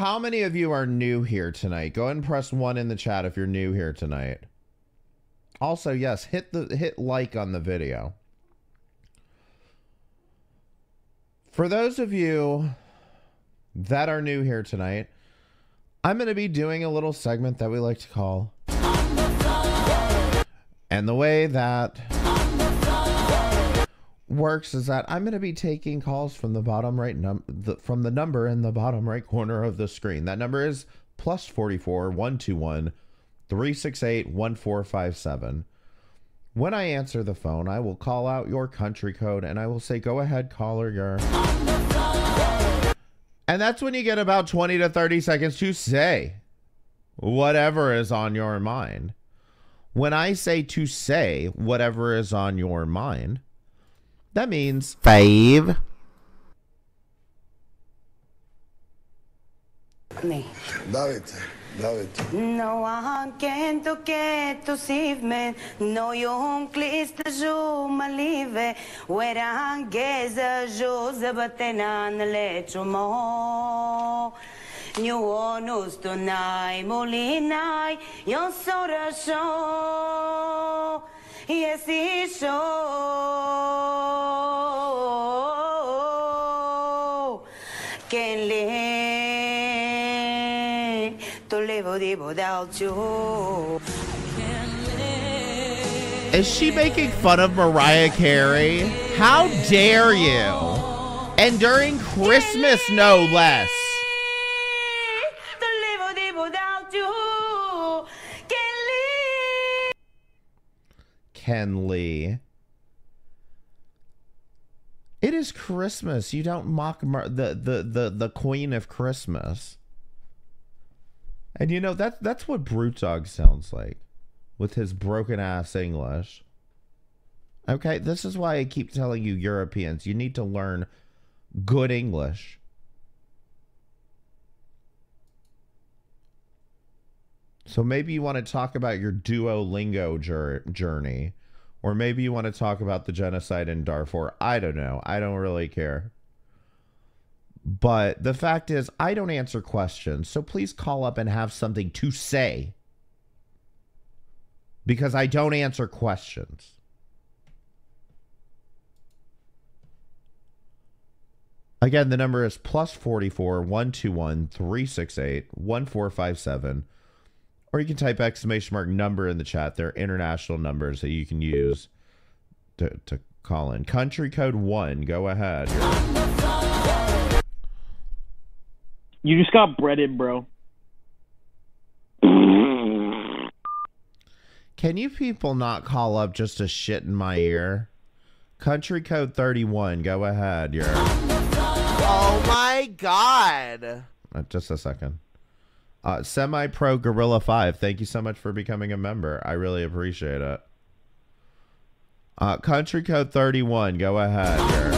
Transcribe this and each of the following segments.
How many of you are new here tonight? Go ahead and press 1 in the chat if you're new here tonight. Also, yes, hit like on the video. For those of you that are new here tonight, I'm going to be doing a little segment that we like to call On the Floor. And the way that On the Floor works is that I'm going to be taking calls from the bottom right from the number in the bottom right corner of the screen. That number is +44 121 368 1457. When I answer the phone, I will call out your country code and I will say, go ahead, caller, you're on the floor. And that's when you get about 20 to 30 seconds to say whatever is on your mind. When I say to say whatever is on your mind, that means fave me. No, I can't get to see me. No, you won't please the Jew, my leave. Where I get the Jews, but then I let you more. You want us to name, Molina, you're so the show. Yes, it's so. Ken Lee, to live without you. Is she making fun of Mariah Carey? How dare you? And during Christmas, no less. Ken Lee. It is Christmas. You don't mock the queen of Christmas. And you know, that's what Brute Dog sounds like with his broken ass English. Okay, this is why I keep telling you Europeans, you need to learn good English. So maybe you want to talk about your Duolingo journey, or maybe you want to talk about the genocide in Darfur. I don't know. I don't really care. But the fact is, I don't answer questions. So please call up and have something to say, because I don't answer questions. Again, the number is +44 121 368 1457. Or you can type !number in the chat. They're international numbers that you can use to call in. Country code 1. Go ahead. You just got breaded, bro. Can you people not call up just to shit in my ear? Country code 31. Go ahead. You're oh my god. Just a second. Semi-Pro Gorilla 5, thank you so much for becoming a member. I really appreciate it. Country code 31, go ahead.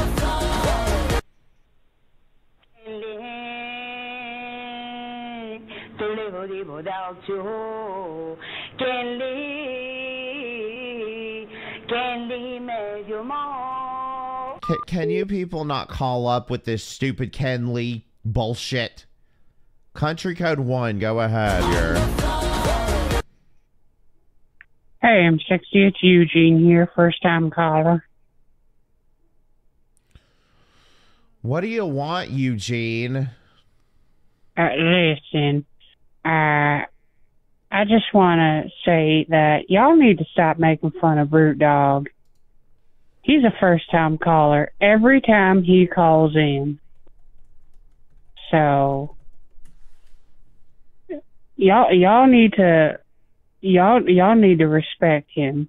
Can you people not call up with this stupid Ken Lee bullshit? Country code 1, go ahead. Hey, I'm 60. It's Eugene here, first time caller. What do you want, Eugene? Listen, I just want to say that y'all need to stop making fun of Brute Dog. He's a first time caller every time he calls in. So y'all need to respect him.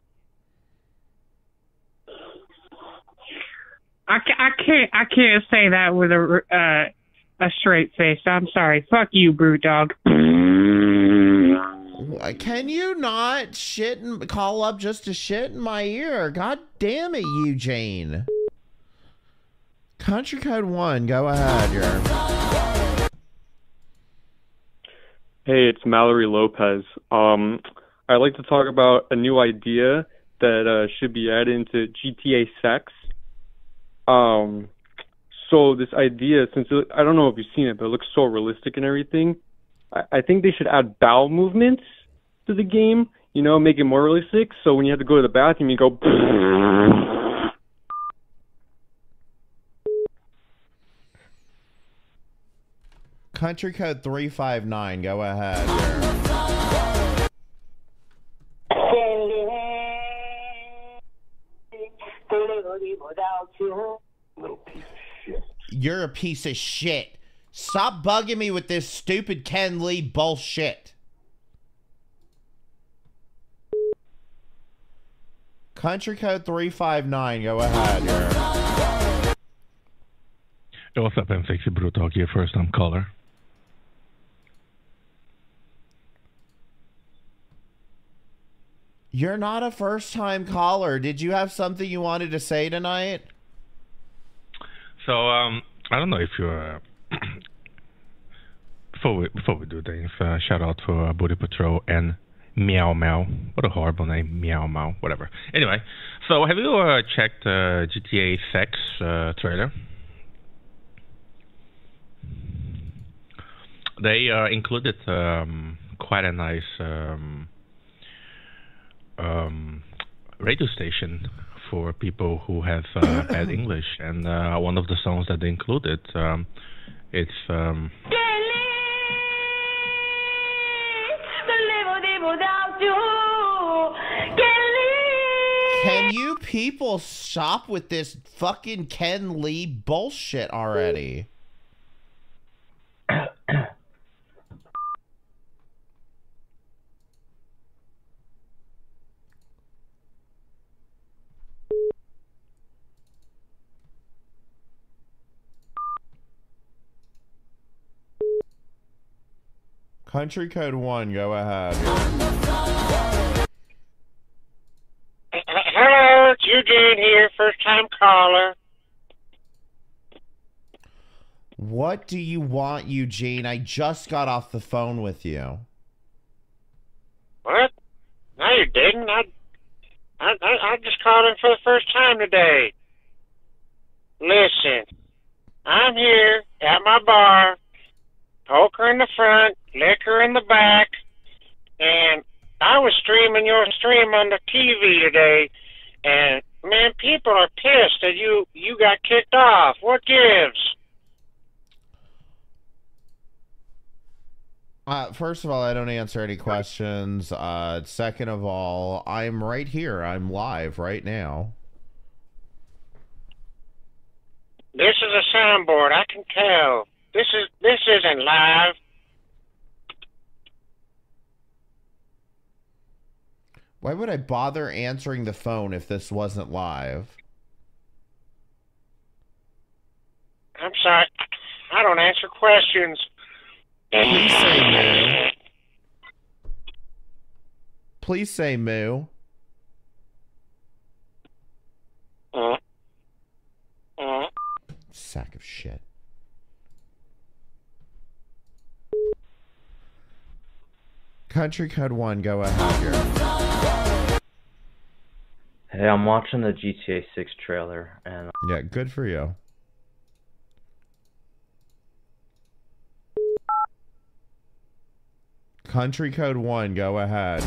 I can't say that with a straight face. I'm sorry. Fuck you, Brute Dog. Can you not shit and call up just to shit in my ear? God damn it, Eugene. Country code 1, go ahead. Hey, it's Mallory Lopez. I'd like to talk about a new idea that should be added into GTA 6. So this idea, since it, I don't know if you've seen it, but it looks so realistic and everything, I think they should add bowel movements to the game, you know, make it more realistic. So when you have to go to the bathroom, you go... Country code 359, go ahead. Little piece of shit. You're a piece of shit. Stop bugging me with this stupid Ken Lee bullshit. Country code 359, go ahead. Hey, what's up, I'm Sexy Brute Dog here, first time caller. You're not a first-time caller. Did you have something you wanted to say tonight? So, I don't know if you're... before we do things, shout out for Booty Patrol and Meow Meow. What a horrible name, Meow Meow, whatever. Anyway, so have you checked GTA 6 trailer? They included quite a nice... radio station for people who have bad English, and one of the songs that they included, it's Can you people stop with this fucking Ken Lee bullshit already? Country code 1, go ahead. Hello, it's Eugene here, first time caller. What do you want, Eugene? I just got off the phone with you. What? No, you didn't. I just called in for the first time today. Listen, I'm here at my bar. Poker in the front, liquor in the back, and I was streaming your stream on the TV today, and, man, people are pissed that you got kicked off. What gives? First of all, I don't answer any questions. Second of all, I'm right here. I'm live right now. This is a soundboard. I can tell. This isn't live. Why would I bother answering the phone if this wasn't live? I'm sorry. I don't answer questions. Please say moo. Please say moo. Sack of shit. Country code 1, go ahead here. Hey, I'm watching the GTA 6 trailer, and yeah, good for you. Country code 1, go ahead.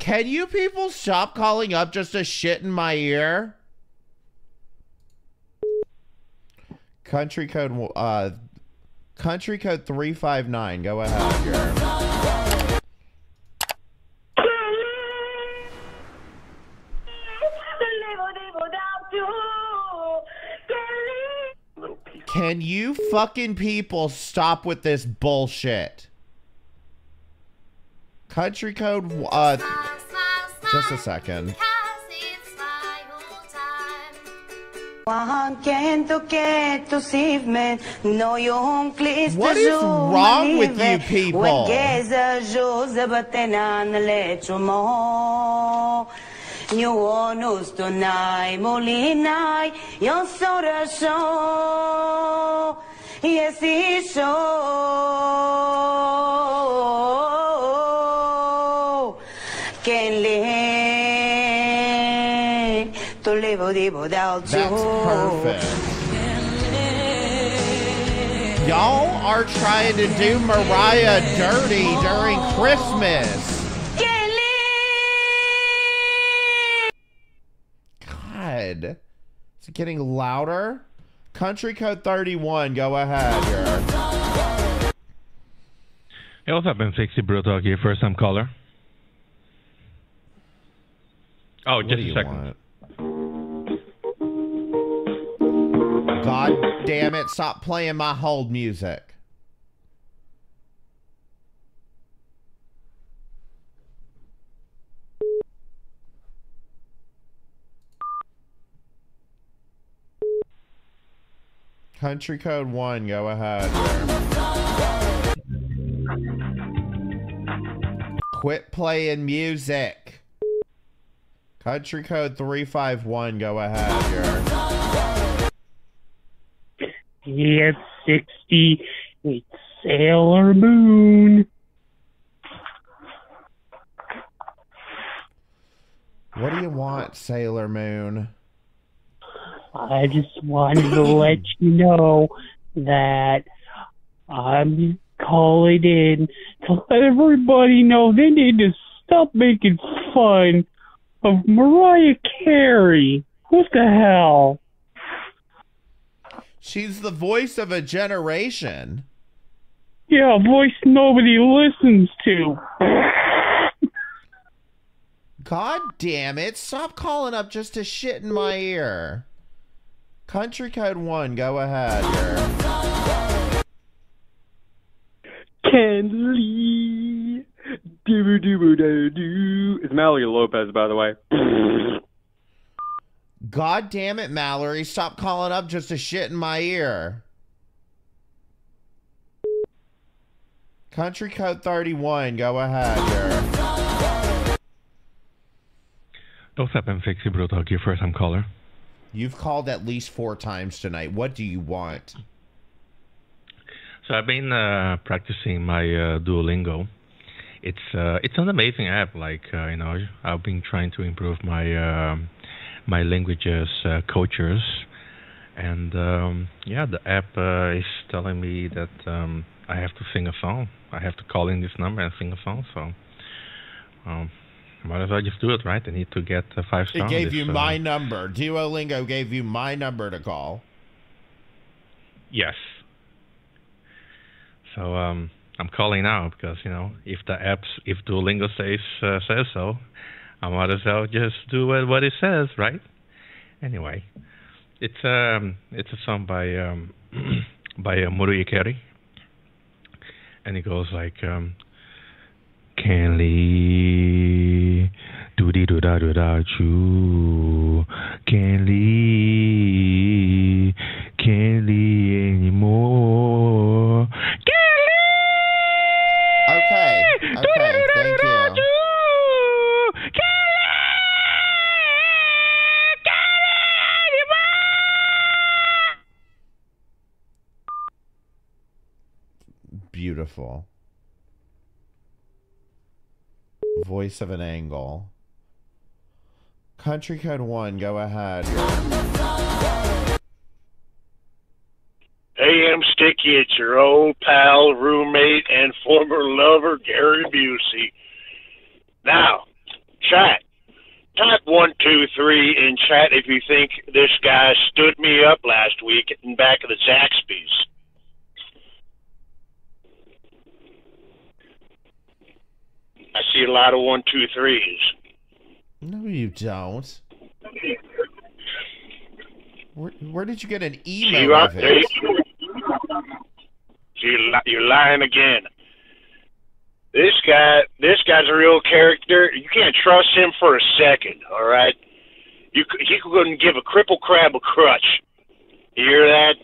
Can you people stop calling up just to shit in my ear? Country code 359. Go ahead, here. Can you fucking people stop with this bullshit? Country code. Just a second. What is wrong with you people? That's perfect. Y'all are trying to do Mariah dirty during Christmas. God. Is it getting louder? Country Code 31, go ahead. Hey, what's up, M60? Brute Dog here, first time caller. Oh, just a second. God damn it, stop playing my hold music. Country Code 1, go ahead. Quit playing music. Country Code 351, go ahead. Here. It's 60, it's Sailor Moon. What do you want, Sailor Moon? I just wanted to let you know that I'm calling in to let everybody know they need to stop making fun of Mariah Carey. What the hell? She's the voice of a generation. Yeah, a voice nobody listens to. God damn it. Stop calling up just to shit in my ear. Country Code 1, go ahead. Ken Lee. It's Mallory Lopez, by the way. God damn it, Mallory. Stop calling up just a shit in my ear. Country Code 31, go ahead. Don't stop and fix it, Brute Dog. Your first time caller. You've called at least 4 times tonight. What do you want? So I've been practicing my Duolingo. It's an amazing app. Like you know, I've been trying to improve my my languages cultures, and yeah, the app is telling me that I have to sing a song. I have to call in this number and sing a song. So might as well just do it, right? I need to get 5 stars. It gave you my number. Duolingo gave you my number to call. Yes. So I'm calling now because, you know, if the apps, if Duolingo says so, I might as well just do what it says, right? Anyway, it's a song by Mariah Carey, and it goes like, Ken Lee, do dee do da do da choo, Ken Lee, Ken Lee anymore. Okay, thank you. Beautiful. Voice of an angle. Country Code 1, go ahead. Hey, I'm Sticky. It's your old pal, roommate, and former lover, Gary Busey. Now, chat. Type 1, 2, 3 in chat if you think this guy stood me up last week in back of the Zaxby's. I see a lot of 1, 2, 3s. No, you don't. Where did you get an email of it? You're lying again. This guy's a real character. You can't trust him for a second, all right? He couldn't give a cripple crab a crutch. You hear that?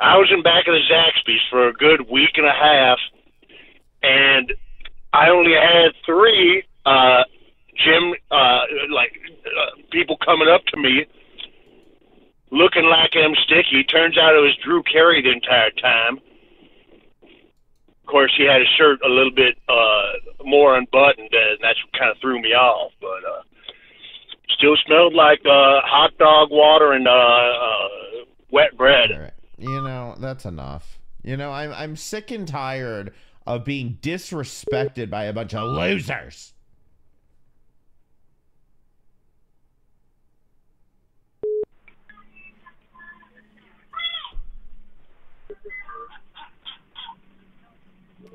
I was in back of the Zaxby's for a good week and a half, and I only had 3 people coming up to me looking like I'm Sticky. Turns out it was Drew Carey the entire time. Of course, he had his shirt a little bit more unbuttoned, and that's what kind of threw me off. But still smelled like hot dog water and wet bread. Right. You know, that's enough. You know, I'm sick and tired of being disrespected by a bunch of losers.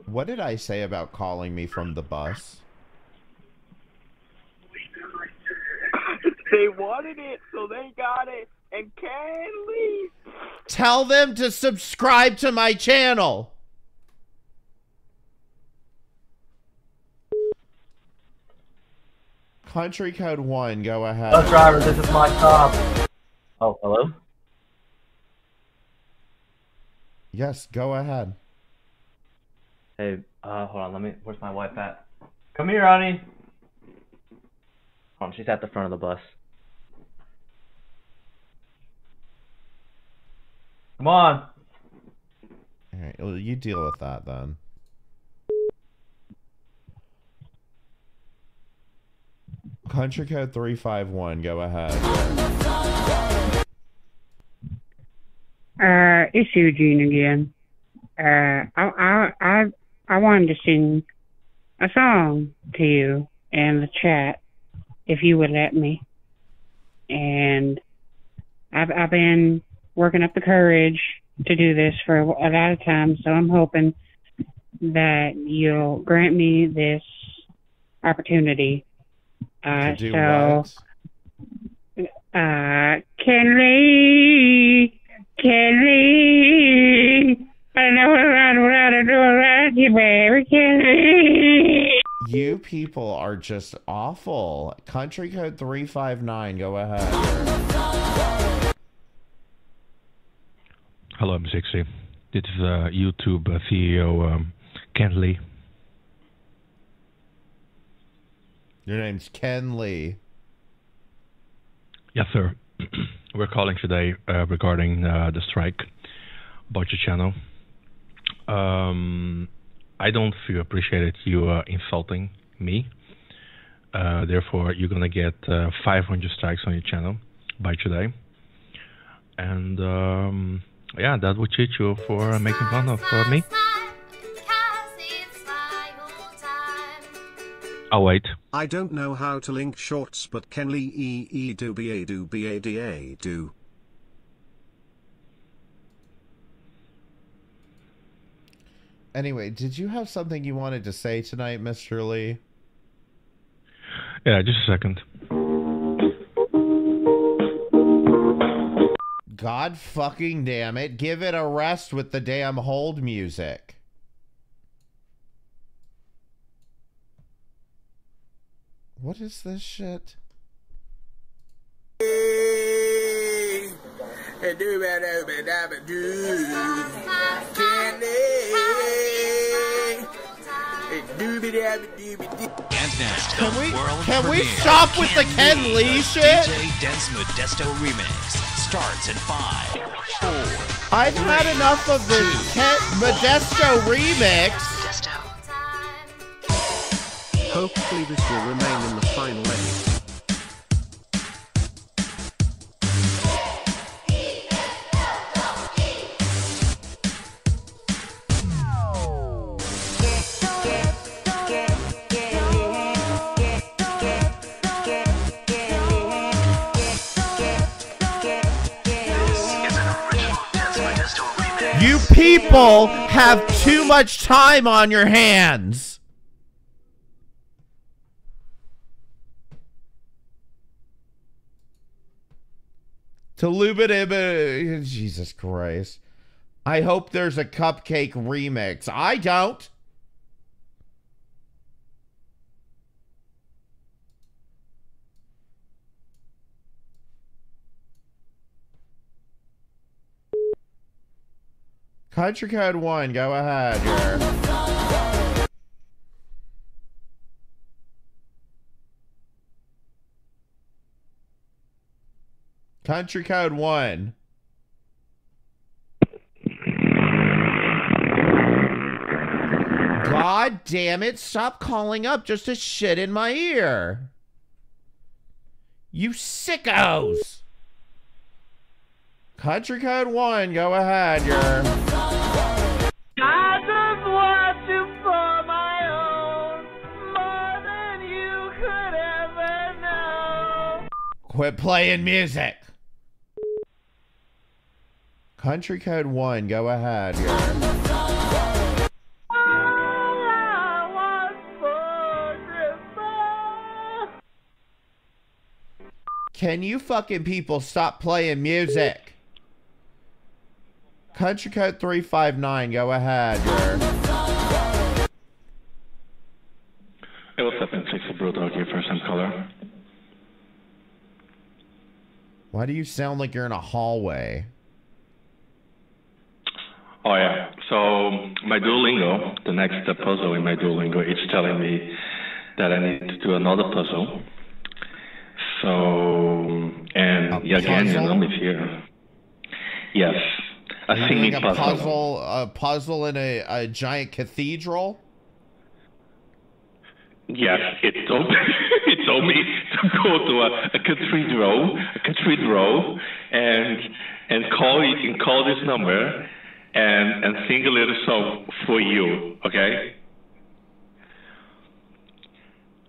What did I say about calling me from the bus? They wanted it, so they got it. And Ken Lee. Tell them to subscribe to my channel. Country code 1, go ahead. Hello, driver. This is my cop. Oh, hello? Yes, go ahead. Hey, hold on, where's my wife at? Come here, honey. She's at the front of the bus. Come on. All right, well, you deal with that then. Country code 351, go ahead. It's Eugene again. I wanted to sing a song to you in the chat, if you would let me. And I've been working up the courage to do this for a lot of time, so I'm hoping that you'll grant me this opportunity. Ken Lee, I don't know what to do around you, baby, Ken Lee. You people are just awful. Country code 359, go ahead. Hello, I'm 60. This is YouTube CEO Ken Lee. Your name's Ken Lee. Yes, sir. We're calling today regarding the strike about your channel. I don't feel appreciated you insulting me. Therefore, you're going to get 500 strikes on your channel by today. And yeah, that would cheat you for making fun of me. Oh, wait. I don't know how to link shorts, but Ken Lee doobie-a-doo. Anyway, did you have something you wanted to say tonight, Mr. Lee? Yeah, just a second. God fucking damn it. Give it a rest with the damn hold music. What is this shit? Can we stop with the Ken Lee shit? DJ Dense Modesto remix starts in 5, 4. I've had enough of the Modesto remix. Hopefully, this will remain in the final eight. You people have too much time on your hands. Tuluba, Jesus Christ. I hope there's a cupcake remix. I don't. Country code 1, go ahead. Here. Country code 1. God damn it, stop calling up just to shit in my ear. You sickos! Country Code 1, go ahead, you're... I just want you for my own, more than you could ever know. Quit playing music. Country Code 1, go ahead, you're... Can you fucking people stop playing music? Country Code 359, go ahead. Hey, what's up, N6? Brute Dog here, first time caller. Why do you sound like you're in a hallway? Oh yeah, so my Duolingo, the next puzzle in my Duolingo, it's telling me that I need to do another puzzle. So, and yeah, again, you know, if you're... Yes, a singing puzzle. A puzzle in a giant cathedral? Yes, it told, it told me to go to a cathedral, and call this number, and sing a little song for you, okay?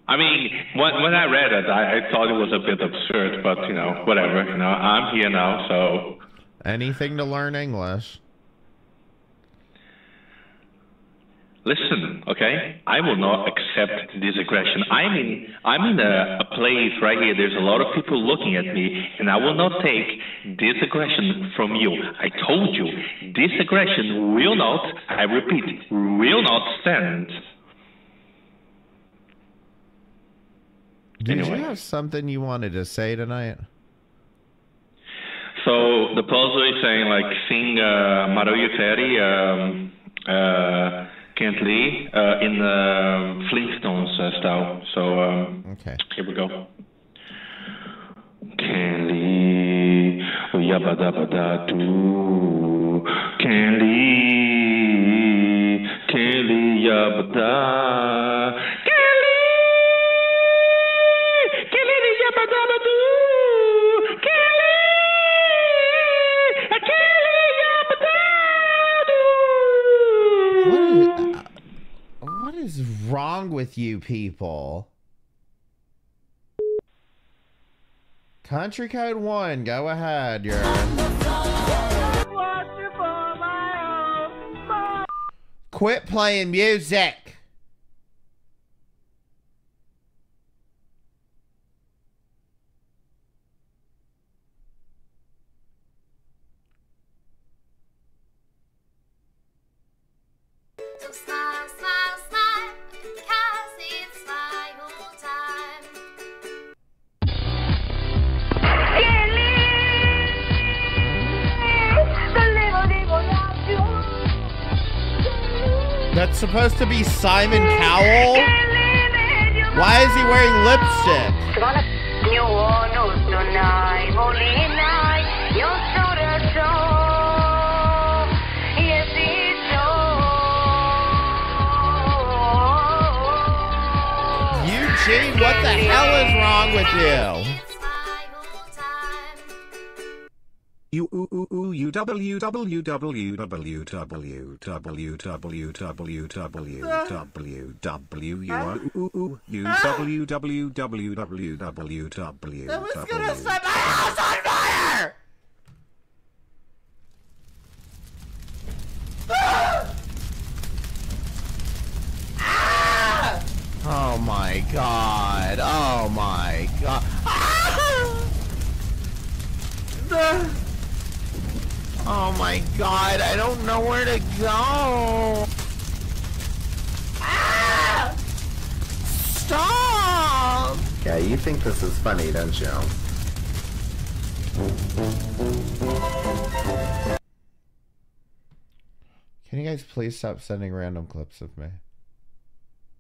I mean, when I read it, I thought it was a bit absurd, but, you know, whatever. You know, I'm here now, so... Anything to learn English. Listen, okay? I will not accept this aggression. I'm in a place right here. There's a lot of people looking at me, and I will not take this aggression from you. I told you, this aggression will not, I repeat, will not stand... Did you have something you wanted to say tonight? So the puzzle is saying like sing Mariah Carey, Ken Lee in the Flintstones style. So okay, here we go. Ken Lee, yabba dabba da doo. Ken Lee, yabba da. What is wrong with you people? Country Code 1, go ahead, you're... Quit playing music! That's supposed to be Simon Cowell? Why is he wearing lipstick? Eugene, what the hell is wrong with you? Who's gonna set my house on fire? Oh my god! Oh my god! Oh my god, I don't know where to go. Ah! Stop! Yeah, you think this is funny, don't you? Can you guys please stop sending random clips of me?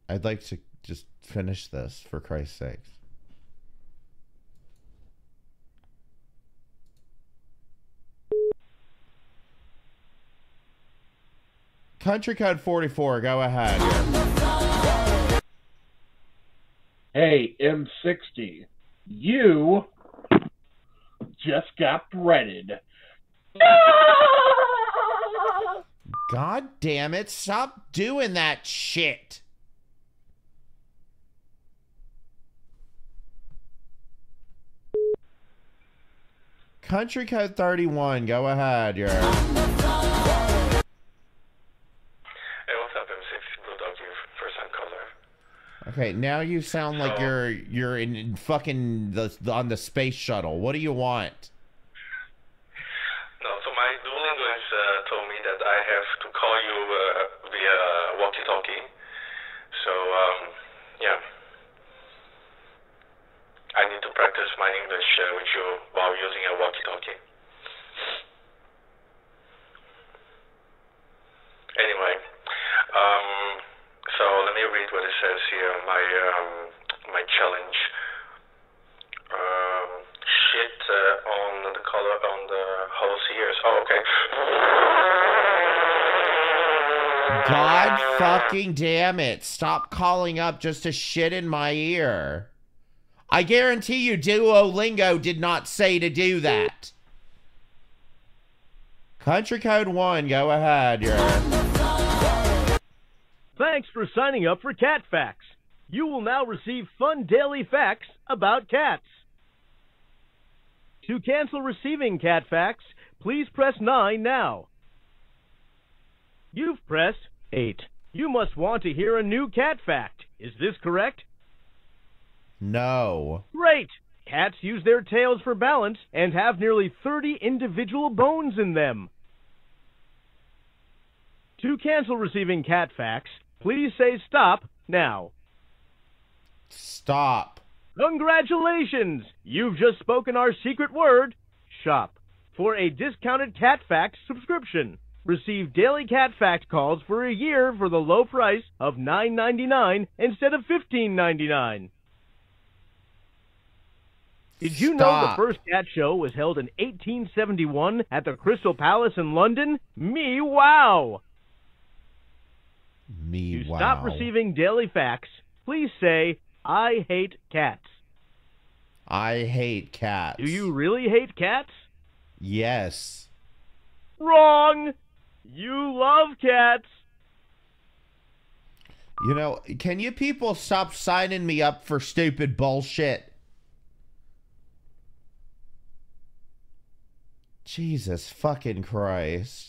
I'd like to just finish this, for Christ's sakes. Country Code 44, go ahead. Hey, M60, you just got breaded. God damn it, stop doing that shit. Country Code 31, go ahead, you're... Hey, what's up, M6 Blue Dog, your first-time caller. Okay, now you sound like you're in fucking on the space shuttle. What do you want? No, so my Duolingo has told me that I have to call you via walkie-talkie. So, yeah. I need to practice my English with you while using a walkie-talkie. Anyway, so let me read what it says here. My my challenge. Shit on the color on the host ears. Oh, okay. God fucking damn it! Stop calling up just to shit in my ear. I guarantee you Duolingo did not say to do that. Country Code 1, go ahead. Thanks for signing up for Cat Facts. You will now receive fun daily facts about cats. To cancel receiving Cat Facts, please press 9 now. You've pressed 8. You must want to hear a new cat fact. Is this correct? No. Great! Cats use their tails for balance and have nearly 30 individual bones in them. To cancel receiving cat facts, please say stop now. Stop. Congratulations! You've just spoken our secret word, shop, for a discounted cat fact subscription. Receive daily cat fact calls for a year for the low price of $9.99 instead of $15.99. Did you know the first cat show was held in 1871 at the Crystal Palace in London? Meow. Meow. To stop receiving daily facts, please say, I hate cats. I hate cats. Do you really hate cats? Yes. Wrong. You love cats. You know, can you people stop signing me up for stupid bullshit? Jesus fucking Christ.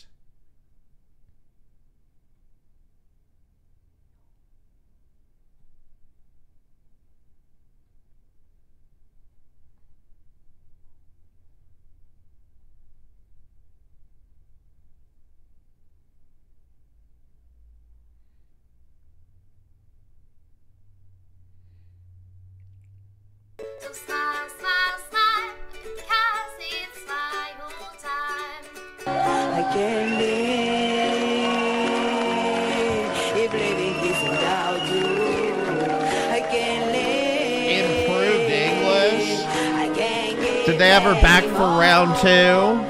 Did they ever back for round 2?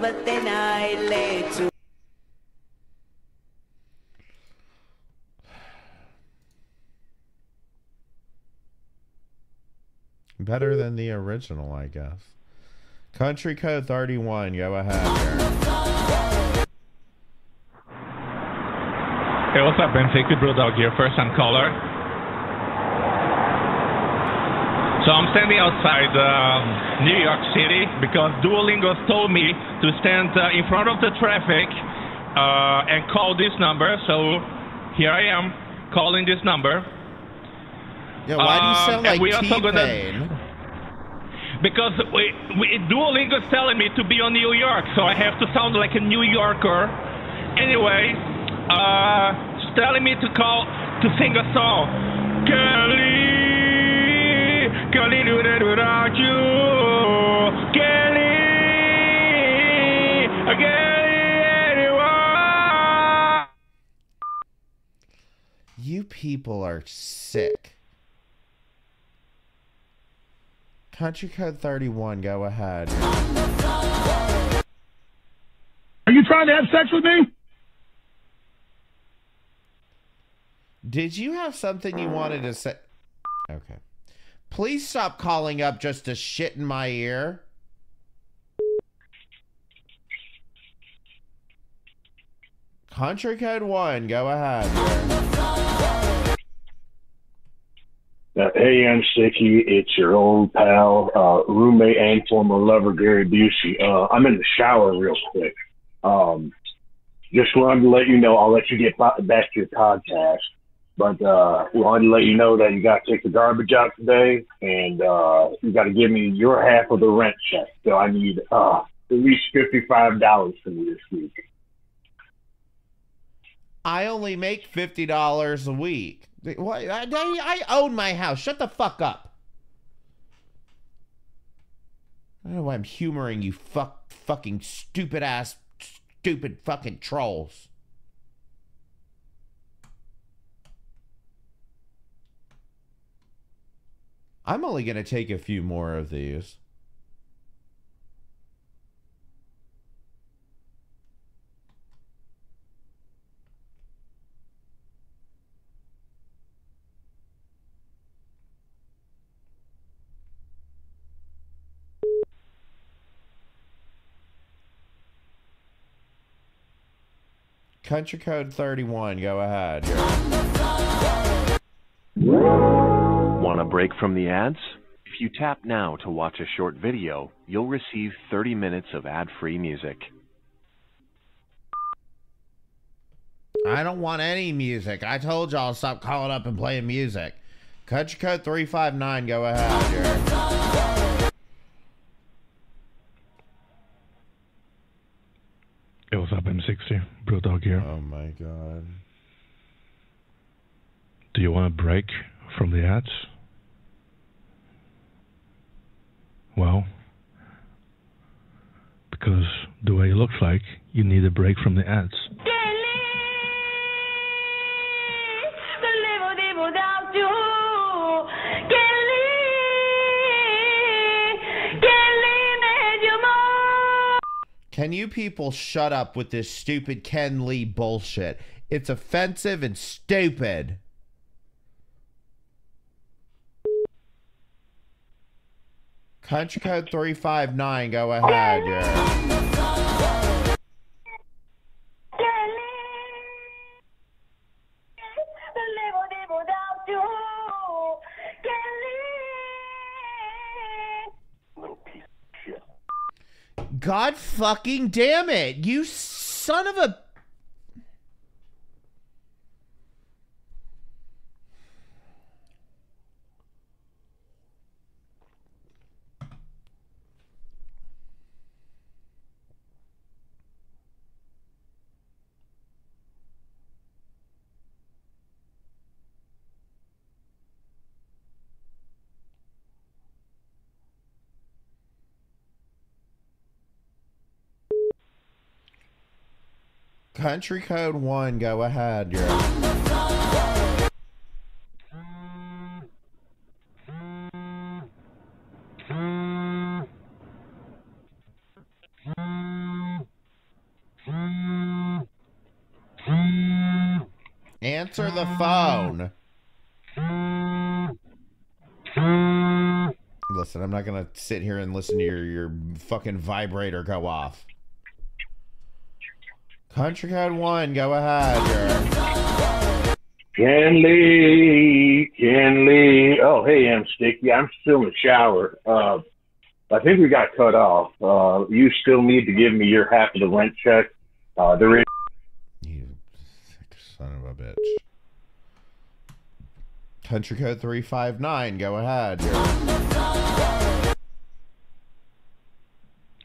But then I lay to. Better than the original, I guess. Country Code 31, go ahead. Hey, what's up, Ben? Secret Brute Dog here, first-time caller. So I'm standing outside New York City because Duolingo told me to stand in front of the traffic and call this number. So here I am calling this number. Yeah, why do you sound like T-Pain? Because Duolingo is telling me to be on New York, so I have to sound like a New Yorker. Anyway, it's telling me to sing a song. Can't live without you. Can't live, I can't live anymore. people are sick. Country Code 31, go ahead. Are you trying to have sex with me? Did you have something you wanted to say? Okay. Please stop calling up just to shit in my ear. Country Code 1, go ahead. Hey, I'm Sicky. It's your old pal, roommate and former lover, Gary Busey. I'm in the shower real quick. Just wanted to let you know, I'll let you get back to your podcast. But wanted to let you know that you got to take the garbage out today, and you got to give me your half of the rent check. So I need at least $55 from you this week. I only make $50 a week. What? I own my house. Shut the fuck up. I don't know why I'm humoring you fucking stupid-ass, stupid fucking trolls. I'm only going to take a few more of these. Country Code 31, go ahead. Want a break from the ads? If you tap now to watch a short video, you'll receive 30 minutes of ad-free music. I don't want any music. I told y'all stop calling up and playing music. Country Code 359, go ahead. Hey, what's up, M60? Brute Dog here. Oh my god. Do you want a break from the ads? Well, because the way it looks like, you need a break from the ads. Can you people shut up with this stupid Ken Lee bullshit? It's offensive and stupid. Country Code 359, go ahead. Yeah. God fucking damn it, you son of a... Country Code 1, go ahead. Yeah. Answer the phone. Listen, I'm not gonna sit here and listen to your fucking vibrator go off. Country Code 1, go ahead. Ken Lee. Oh, hey, I'm Sticky. I'm still in the shower. I think we got cut off. You still need to give me your half of the rent check. There is... You sick son of a bitch. Country Code 359, go ahead.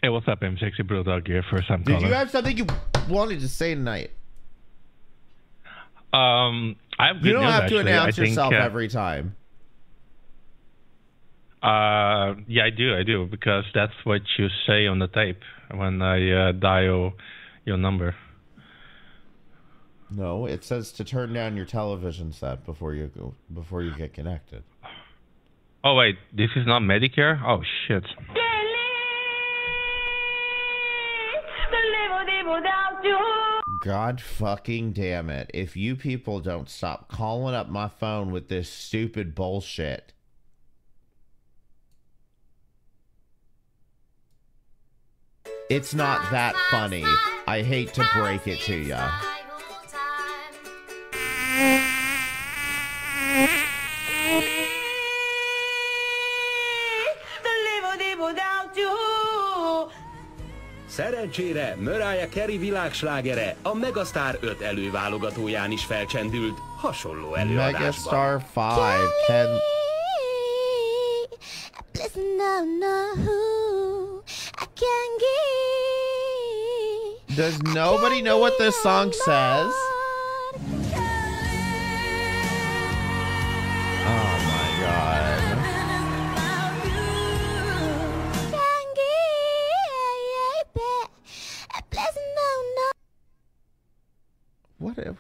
Hey, what's up, M60? Brute Dog here. First time calling. Did you have something you wanted to say tonight? I have good news. You don't have to announce yourself every time. Yeah, I do, because that's what you say on the tape when I dial your number. No, it says to turn down your television set before you go, before you get connected. Oh wait, this is not Medicare? Oh shit. God fucking damn it. If you people don't stop calling up my phone with this stupid bullshit. It's not that funny. I hate to break it to you. Szerencsére Mariah Carey világslágere a Mega Star 5 előválogatóján is felcsendült hasonló előadásban. Mega Star 5, Ken... Does nobody know what this song says?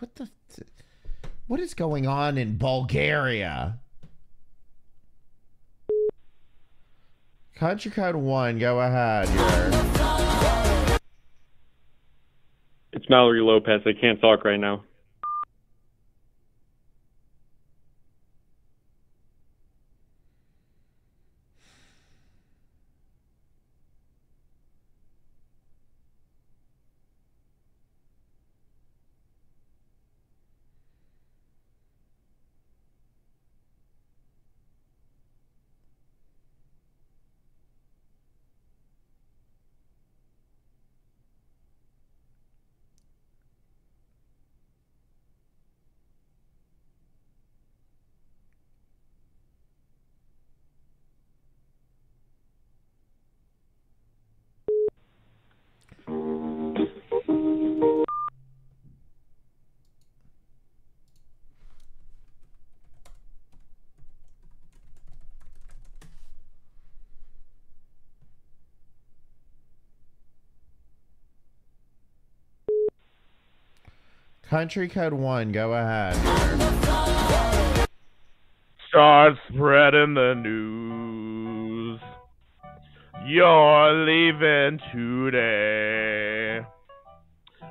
What the? What is going on in Bulgaria? Country code 1, go ahead. It's Mallory Lopez. I can't talk right now. Country code 1, go ahead. Start spreading the news. You're leaving today.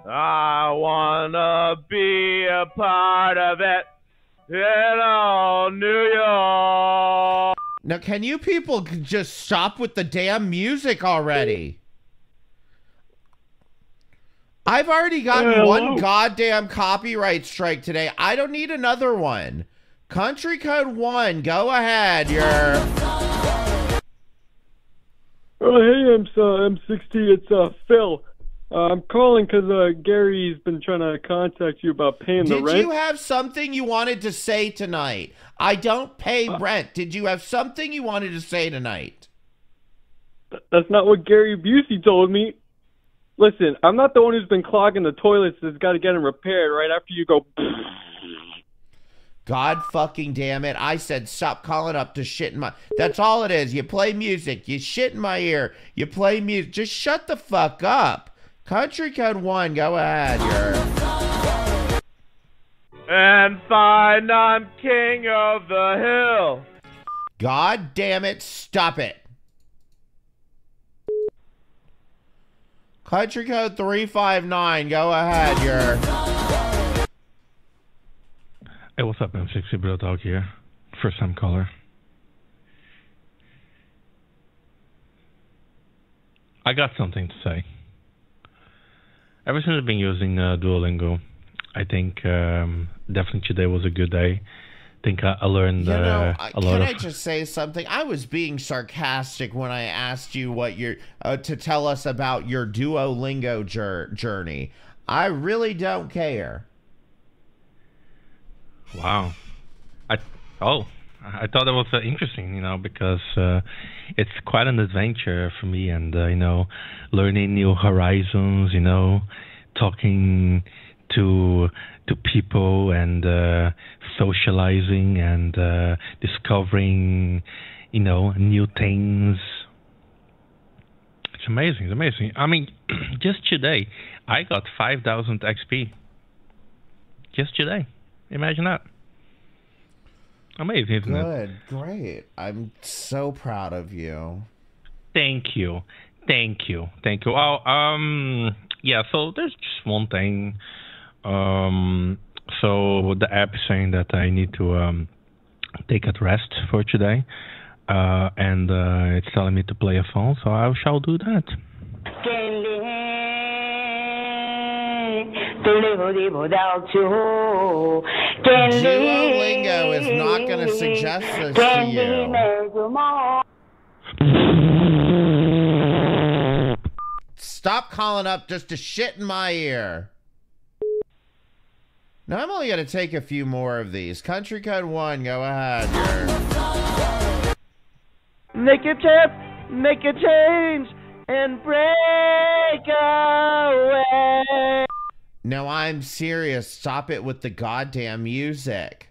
I wanna be a part of it in all New York. Now, can you people just stop with the damn music already? I've already gotten one goddamn copyright strike today. I don't need another one. Country code 1, go ahead. Hey, I'm 60. It's Phil. I'm calling because Gary's been trying to contact you about paying the rent. Did you have something you wanted to say tonight? I don't pay rent. Did you have something you wanted to say tonight? That's not what Gary Busey told me. Listen, I'm not the one who's been clogging the toilets that's got to get them repaired right after you go... God fucking damn it. I said stop calling up to shit in my... That's all it is. You play music. You shit in my ear. You play music. Just shut the fuck up. Country Code 1, go ahead. And fine, I'm king of the hill. God damn it. Stop it. Country code 359, go ahead, Hey, what's up, M60 Brute Dog here. First time caller. I got something to say. Ever since I've been using Duolingo, I think definitely today was a good day. I think I learned a lot. Can I just say something? I was being sarcastic when I asked you what your to tell us about your Duolingo journey. I really don't care. Wow. I thought that was interesting, you know, because it's quite an adventure for me, and you know, learning new horizons, you know, talking to people and socializing and discovering, you know, new things. It's amazing. It's amazing. I mean, just today, I got 5,000 XP. just today. Imagine that. Amazing, isn't it? Good, great. I'm so proud of you. Thank you. Thank you. Thank you. Oh, yeah, so there's just one thing. So the app is saying that I need to take a rest for today. And it's telling me to play a phone, so I shall do that. Duolingo is not going to suggest this to you. Stop calling up just to shit in my ear. Now I'm only going to take a few more of these. Country Code 1, go ahead. Make a tip, make a change, and break away. No, I'm serious. Stop it with the goddamn music.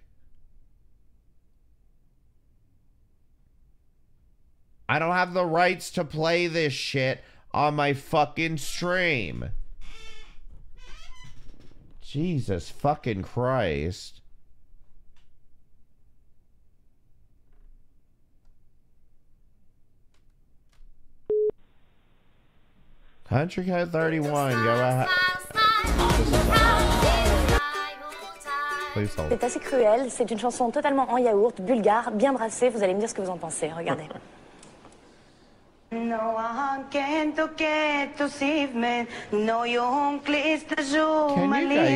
I don't have the rights to play this shit on my fucking stream. Jesus fucking Christ. Country Code 31, go ahead. C'est assez cruel, c'est une chanson totalement en yaourt, bulgare, bien brassée, vous allez me dire ce que vous en pensez, regardez. Can you guys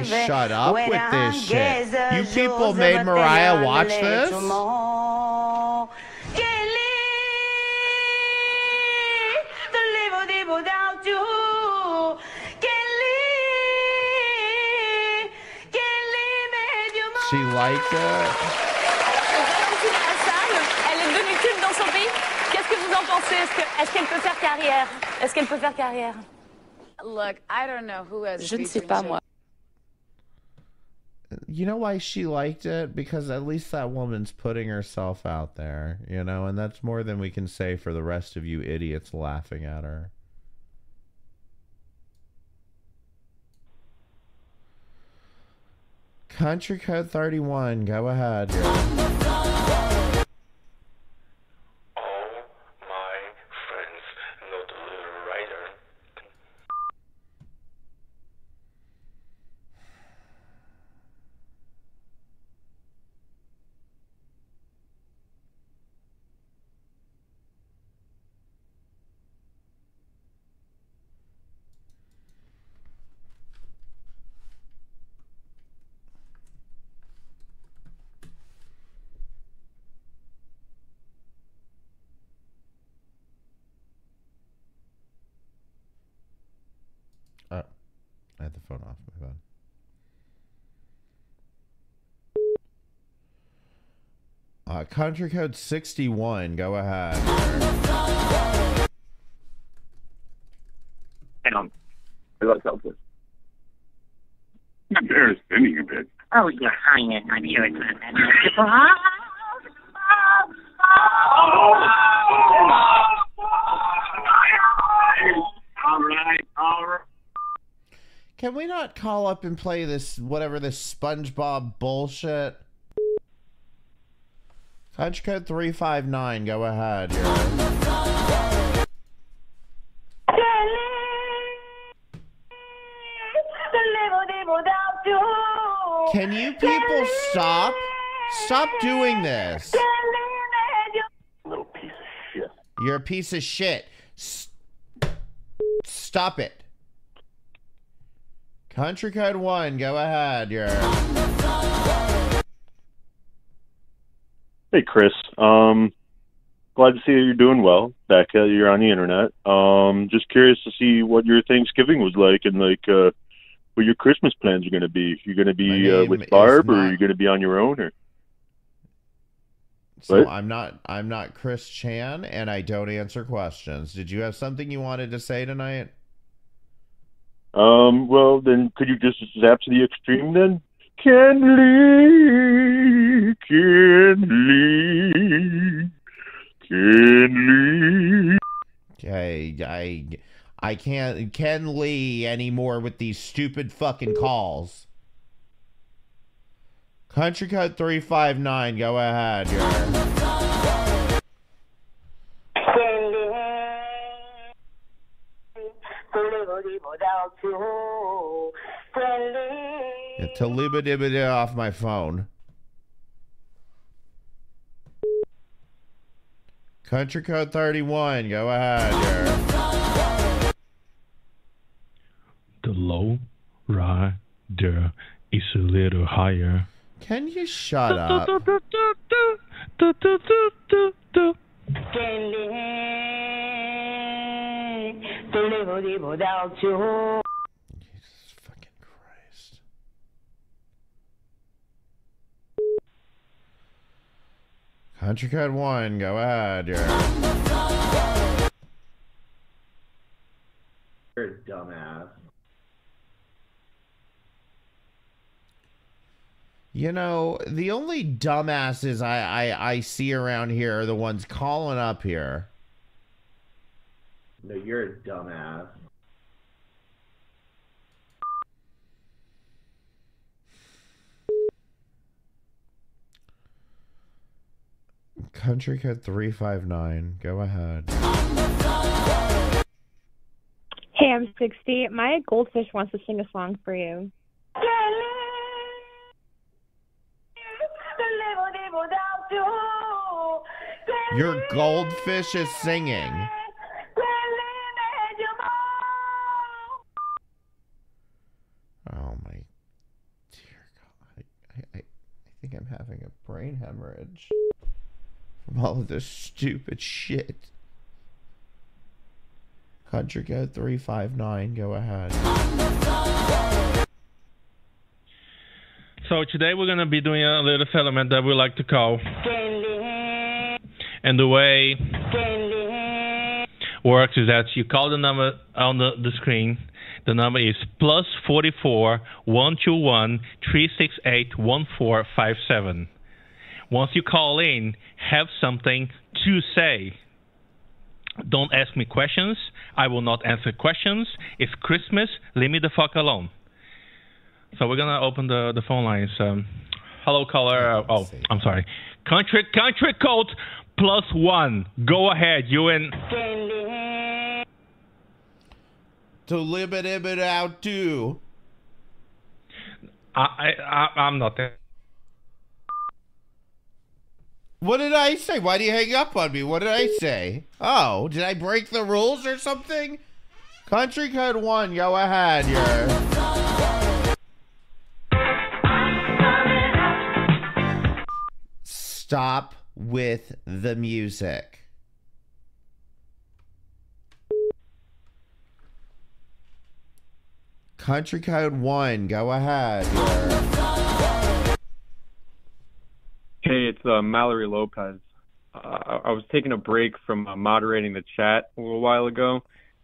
shut up with this shit? You people made Mariah watch this? Without you, she liked it. Elle est devenue culte dans son pays. Qu'est-ce que vous en pensez? Est-ce qu'elle peut faire carrière? Est-ce qu'elle peut faire carrière? Look, I don't know who has. Je ne sais pas moi. You know why she liked it? Because at least that woman's putting herself out there, you know, and that's more than we can say for the rest of you idiots laughing at her. Country Code 31, go ahead. Oh my friends, not a writer. I had the phone off, my bad. Country Code 61, go ahead. Hang on. I got selfish. I'm there spinning a bit. Oh, you're high-end. I'm here. It's not all right, all right. Can we not call up and play this, whatever this SpongeBob bullshit? Country Code 359, go ahead. Can you people stop? Stop doing this. Little piece of shit. You're a piece of shit. Stop it. Country Code 1, go ahead. Hey, Chris. Glad to see that you're doing well. Back at you're on the internet. Just curious to see what your Thanksgiving was like and like what your Christmas plans are going to be. You're going to be with Barb, or you're going to be on your own, or. So what? I'm not Chris Chan, and I don't answer questions. Did you have something you wanted to say tonight? Well, then could you just zap to the extreme then? Ken Lee. Okay, I can't Ken Lee anymore with these stupid fucking calls. Country Code 359, go ahead. Yeah, Taliba-diba-da off my phone. Country Code 31, go ahead. The low rider is a little higher. Can you shut up? Jesus fucking Christ. Country Code 1, go ahead. You're a dumbass. You know, the only dumbasses I see around here are the ones calling up here. No, you're a dumbass. Country Code 359. Go ahead. Hey, I'm 60. My goldfish wants to sing a song for you. Your goldfish is singing. Oh my dear God. I think I'm having a brain hemorrhage from all of this stupid shit. Country Code 359, go ahead. So today we're going to be doing a little segment that we like to call and the way works is that you call the number on the screen. The number is +44 121 368 1457. Once you call in, have something to say. Don't ask me questions. I will not answer questions. It's Christmas. Leave me the fuck alone. So we're gonna open the phone lines. Hello, caller. Oh, I'm sorry. Country code. +1. Go ahead, you and to live it out too. I'm not there. What did I say? Why do you hang up on me? What did I say? Oh, did I break the rules or something? Country Code 1, go ahead, Stop with the music. Country Code 1, go ahead. Hey, it's Mallory Lopez. I was taking a break from moderating the chat a little while ago,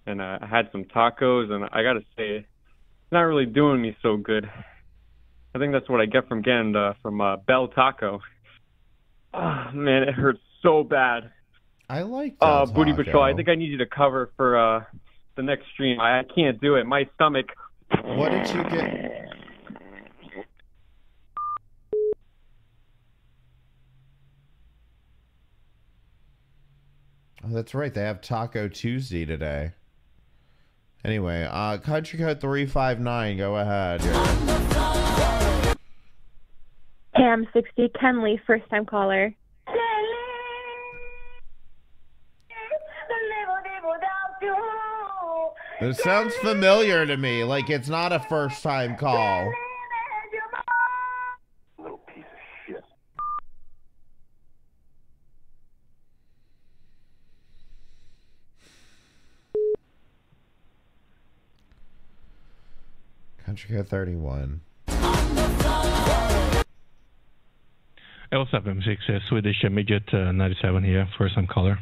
and I had some tacos, and I gotta say, it's not really doing me so good. I think that's what I get from getting from Bell Taco. Oh, man, it hurts so bad. I like that. Booty Patrol, I think I need you to cover for the next stream. I can't do it. My stomach. What did you get? Oh, that's right. They have Taco Tuesday today. Anyway, Country Code 359, go ahead. Hey, I'm 60. Ken Lee, first time caller. This sounds familiar to me, like it's not a first time call. Little piece of shit. Country Code 31. Hey, what's up, M6? Swedish midget 97 here, first time caller.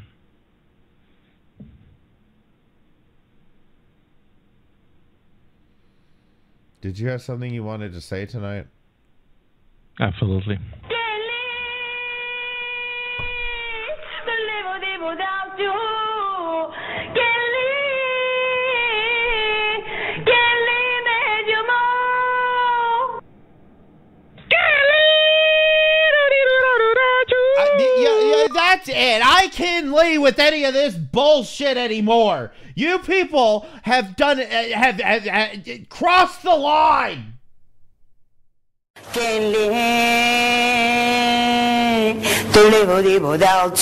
Did you have something you wanted to say tonight? Absolutely. That's it. I can't leave with any of this bullshit anymore. You people have done have crossed the line. Ken Lee, Ken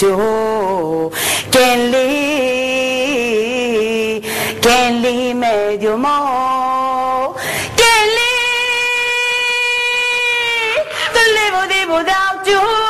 Lee, Ken Lee medio mo. Ken Ken Lee,